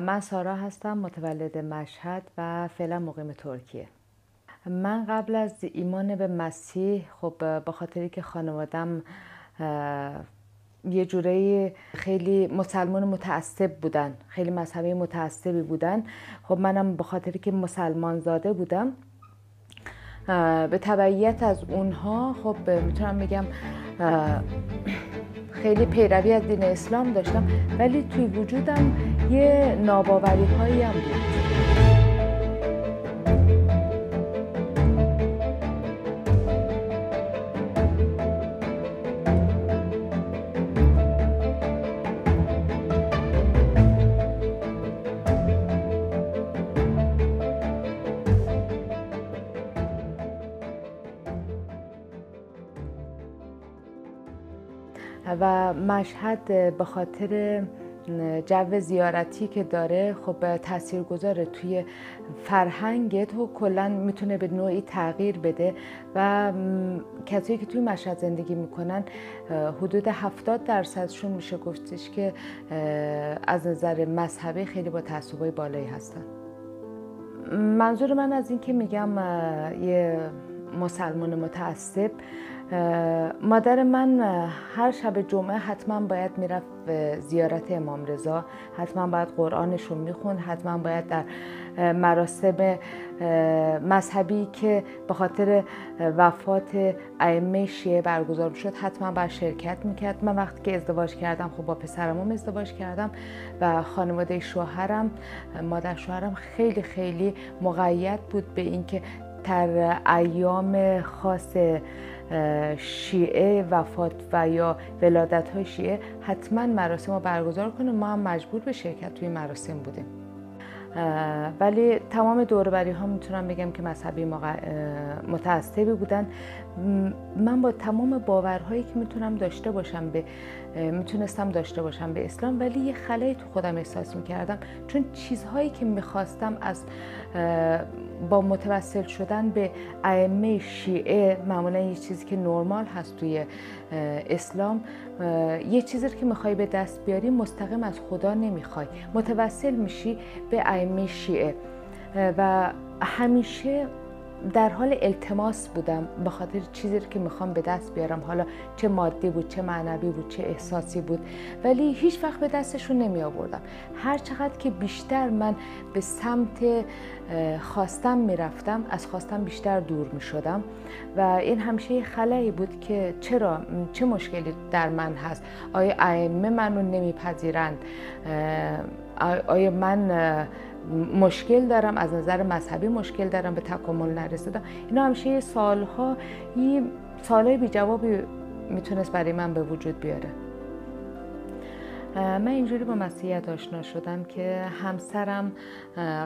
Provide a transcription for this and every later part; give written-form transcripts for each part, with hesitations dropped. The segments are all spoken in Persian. من سارا هستم، متولد مشهد و فعلا مقیم ترکیه. من قبل از ایمان به مسیح، خب به خاطری که خانوادم یه جورایی خیلی مسلمان متعصب بودن، خیلی مذهبی متعصبی بودن، خب منم به خاطری که مسلمان زاده بودم به تبعیت از اونها، خب میتونم بگم خیلی پیروی از دین اسلام داشتم، ولی توی وجودم یه ناباوری هایی هم بود. و مشهد به خاطر جو زیارتی که داره، خب تاثیرگذاره توی فرهنگت و کلا میتونه به نوعی تغییر بده. و کسایی که توی مشهد زندگی میکنن حدود 70%شون میشه گفتش که از نظر مذهبی خیلی با تعصبای بالایی هستن. منظور من از این که میگم یه مسلمان متعصب، مادر من هر شب جمعه حتما باید میرفت زیارت امام رضا، حتما باید قرآنش رو میخوند، حتما باید در مراسم مذهبی که به خاطر وفات ائمه شیعه برگزار شد حتما باید شرکت میکرد. من وقتی که ازدواج کردم، خب با پسرم ازدواج کردم و خانواده شوهرم، مادر شوهرم خیلی خیلی مقید بود به اینکه در ایام خاص شیعه، وفات و یا ولادت های شیعه، حتما مراسم رو برگزار کنه. ما هم مجبور به شرکت توی مراسم بودیم. ولی تمام دوروبری ها میتونم بگم که مذهبی متعصبی بودن. من با تمام باورهایی که میتونستم داشته باشم به اسلام، ولی یه خلایی تو خودم احساس میکردم، چون چیزهایی که میخواستم از با متوسل شدن به ائمه شیعه، معمولا یه چیزی که نرمال هست توی اسلام، یه چیزی که میخوای به دست بیاری مستقیم از خدا نمیخوای، متوسل میشی به ائمه شیعه. و همیشه در حال التماس بودم به خاطر چیزی که میخوام به دست بیارم، حالا چه مادی بود، چه معنوی بود، چه احساسی بود، ولی هیچ وقت به دستشون نمی آوردم. هر چقدر که بیشتر من به سمت خواستم میرفتم، از خواستم بیشتر دور میشدم و این همیشه یه خلایی بود که چرا، چه مشکلی در من هست؟ آیا ائمه منو نمیپذیرند؟ آیا من مشکل دارم، از نظر مذهبی مشکل دارم، به تکامل نرسیدم؟ اینا همیشه سالهای بی جوابی میتونست برای من به وجود بیاره. من اینجوری با مسیحیت آشنا شدم که همسرم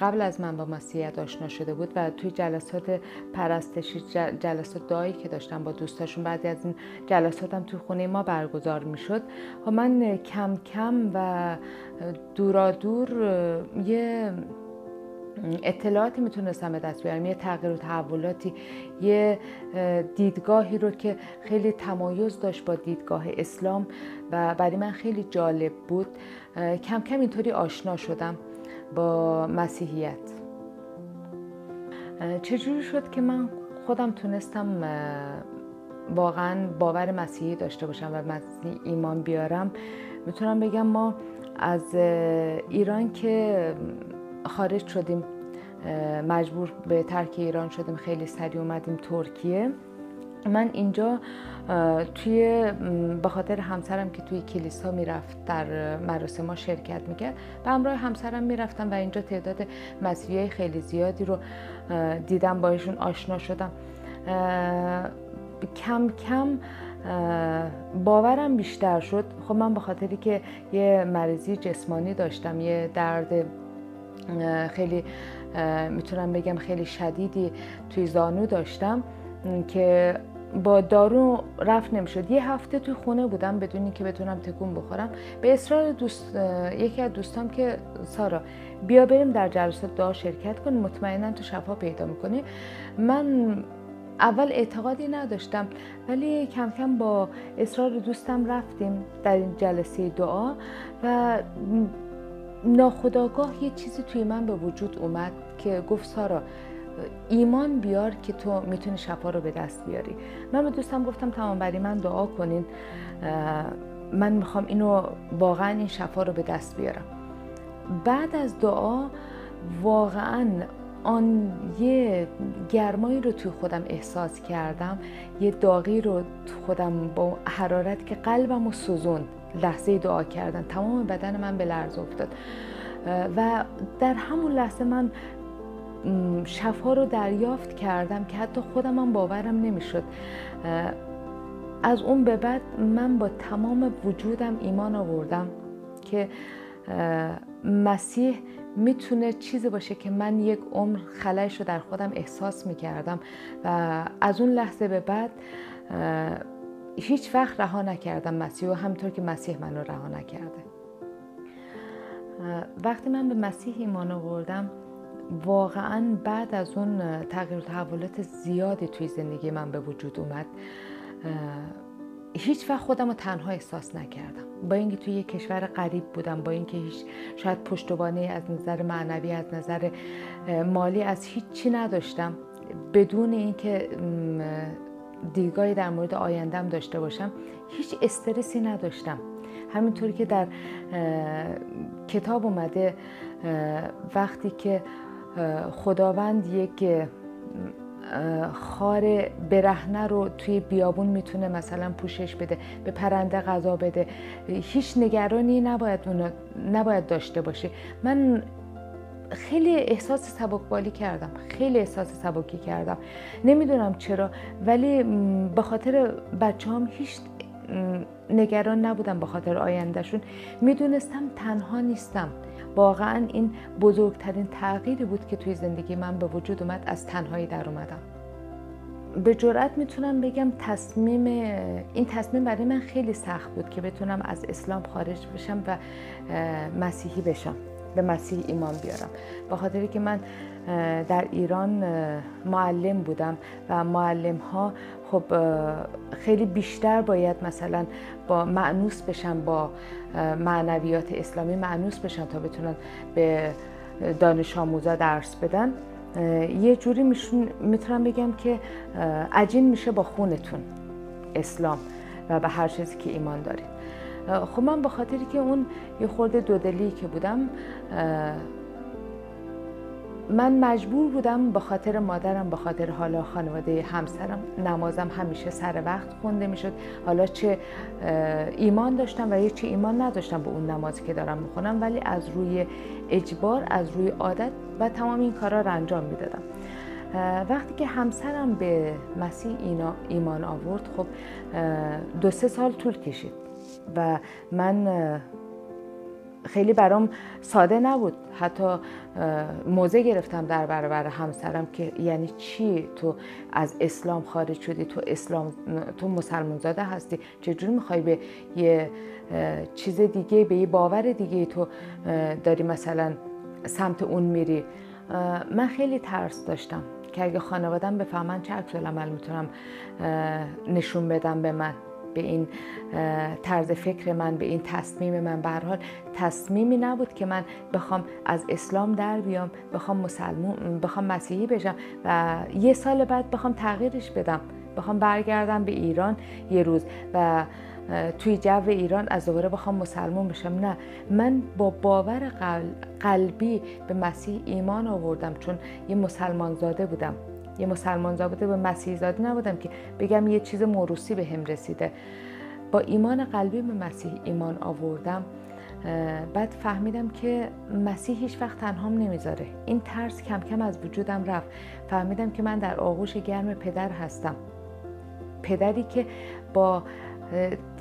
قبل از من با مسیحیت آشنا شده بود و توی جلسات پرستشی، جلسات دعایی که داشتم با دوستاشون، بعضی از این جلساتم توی خونه ما برگزار میشد. من کم کم و دورادور یه اطلاعاتی میتونستم به دست بیارم، یه تغییر و تحولاتی، یه دیدگاهی رو که خیلی تمایز داشت با دیدگاه اسلام و برای من خیلی جالب بود. کم کم اینطوری آشنا شدم با مسیحیت. چجوری شد که من خودم تونستم واقعا باور مسیحی داشته باشم و مسیحی ایمان بیارم؟ میتونم بگم ما از ایران که خارج شدیم، مجبور به ترک ایران شدیم، خیلی سریع اومدیم ترکیه. من اینجا توی به خاطر همسرم که توی کلیسا میرفت، در مراسم ها شرکت میکرد، به همراه همسرم میرفتم و اینجا تعداد مسیحیای خیلی زیادی رو دیدم، باشون آشنا شدم. کم کم باورم بیشتر شد. خب من به خاطری که یه مریضی جسمانی داشتم، یه درد خیلی میتونم بگم خیلی شدیدی توی زانو داشتم که با دارو رفع نمیشد. یه هفته توی خونه بودم بدون اینکه بتونم تکون بخورم. به اصرار یکی از دوستام که سارا بیا بریم در جلسات دعا شرکت کن، مطمئنا تو شفا پیدا میکنی. من اول اعتقادی نداشتم، ولی کم کم با اصرار دوستم رفتیم در این جلسه دعا و ناخودآگاه یه چیزی توی من به وجود اومد که گفت سارا ایمان بیار که تو میتونی شفا رو به دست بیاری. من به دوستم گفتم تمام بری من دعا کنین، من میخوام اینو واقعا این شفا رو به دست بیارم. بعد از دعا واقعا آن یه گرمایی رو توی خودم احساس کردم، یه داغی رو تو خودم با حرارت که قلبم رو سوزوند. لحظه دعا کردن تمام بدن من به لرز افتاد و در همون لحظه من شفا رو دریافت کردم که حتی خودم هم باورم نمیشد. از اون به بعد من با تمام وجودم ایمان آوردم که مسیح میتونه چیزی باشه که من یک عمر خلایش رو در خودم احساس میکردم و از اون لحظه به بعد هیچ وقت رها نکردم مسیح و همطور که مسیح منو رها نکرده. وقتی من به مسیح ایمان آوردم واقعا بعد از اون تغییر و تحولات زیادی توی زندگی من به وجود اومد. هیچ وقت خودم رو تنها احساس نکردم، با اینکه توی یک کشور غریب بودم، با اینکه هیچ شاید پشتوانه از نظر معنوی از نظر مالی از هیچ چی نداشتم، بدون اینکه دیدگاهی در مورد آینده‌ام داشته باشم هیچ استرسی نداشتم. همینطوری که در کتاب اومده وقتی که خداوند یک خار برهنه رو توی بیابون میتونه مثلا پوشش بده، به پرنده غذا بده، هیچ نگرانی نباید داشته باشه. من خیلی احساس سبکبالی کردم، خیلی احساس سبکی کردم، نمیدونم چرا، ولی به خاطر بچه‌هام هیچ نگران نبودم، به خاطر آیندهشون میدونستم تنها نیستم. واقعا این بزرگترین تغییری بود که توی زندگی من به وجود اومد، از تنهایی در اومدم. به جرئت میتونم بگم این تصمیم برای من خیلی سخت بود که بتونم از اسلام خارج بشم و مسیحی بشم، به مسیح ایمان بیارم، به خاطری که من در ایران معلم بودم و معلم ها خب خیلی بیشتر باید مثلا با مأنوس بشن، با معنویات اسلامی مأنوس بشن تا بتونن به دانش آموزا درس بدن. یه جوری میتونم بگم که عجین میشه با خونتون اسلام و به هر چیزی که ایمان دارید. خب من به خاطری که اون یه خورده دودلی که بودم من مجبور بودم به خاطر مادرم، به خاطر حالا خانواده همسرم، نمازم همیشه سر وقت خونده میشد. حالا چه ایمان داشتم و چه ایمان نداشتم به اون نمازی که دارم میخونم، ولی از روی اجبار، از روی عادت و تمام این کارا رو انجام میدادم. وقتی که همسرم به مسیح ایمان آورد خب 2-3 سال طول کشید و من خیلی برام ساده نبود، حتی موضع گرفتم در برابر همسرم که یعنی چی تو از اسلام خارج شدی، تو مسلمان زاده هستی، چجوری میخوای به یه چیز دیگه، به یه باور دیگه تو داری مثلا سمت اون میری. من خیلی ترس داشتم که اگه خانوادم بفهمن چه عکس‌العمل میتونم نشون بدم به من، به این طرز فکر من، به این تصمیم من. به هر حال تصمیمی نبود که من بخوام از اسلام در بیام، بخوام مسیحی بشم و یه سال بعد بخوام تغییرش بدم، بخوام برگردم به ایران یه روز و توی جو ایران از دوباره بخوام مسلمان بشم. نه، من با باور قلبی به مسیح ایمان آوردم، چون یه مسلمان زاده بودم، یه مسلمان زاده به مسیح زاده نبودم که بگم یه چیز موروثی به هم رسیده. با ایمان قلبی به مسیح ایمان آوردم. بعد فهمیدم که مسیح هیچ وقت تنهام نمیذاره. این ترس کم کم از وجودم رفت. فهمیدم که من در آغوش گرم پدر هستم، پدری که با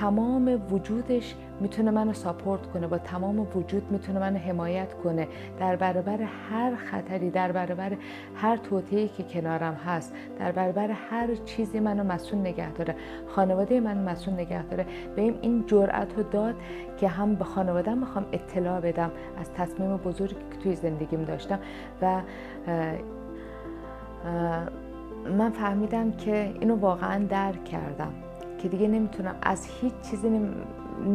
تمام وجودش میتونه منو ساپورت کنه، با تمام وجود میتونه منو حمایت کنه، در برابر هر خطری، در برابر هر توطئه‌ای که کنارم هست، در برابر هر چیزی منو مسئول نگه داره، خانواده منو مسئول نگه داره. بهم این جرأت رو داد که هم به خانواده‌ام میخوام اطلاع بدم از تصمیم بزرگی که توی زندگیم داشتم و من فهمیدم که اینو واقعا درک کردم که دیگه نمیتونم از هیچ چیزی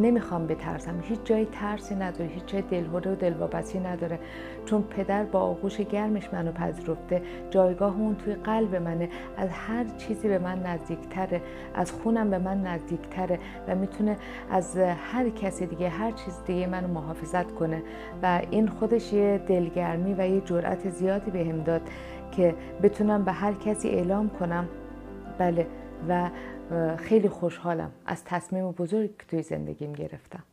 نمیخوام بترسم، هیچ جای ترسی نداره، هیچ جای دلهره و دلواپسی نداره، چون پدر با آغوش گرمش منو پذیرفته، جایگاه اون توی قلب منه، از هر چیزی به من نزدیکتره، از خونم به من نزدیکتره و میتونه از هر کسی دیگه، هر چیز دیگه منو محافظت کنه و این خودش یه دلگرمی و یه جرأت زیادی بهم داد که بتونم به هر کسی اعلام کنم. بله، و خیلی خوشحالم از تصمیم بزرگی که توی زندگیم گرفتم.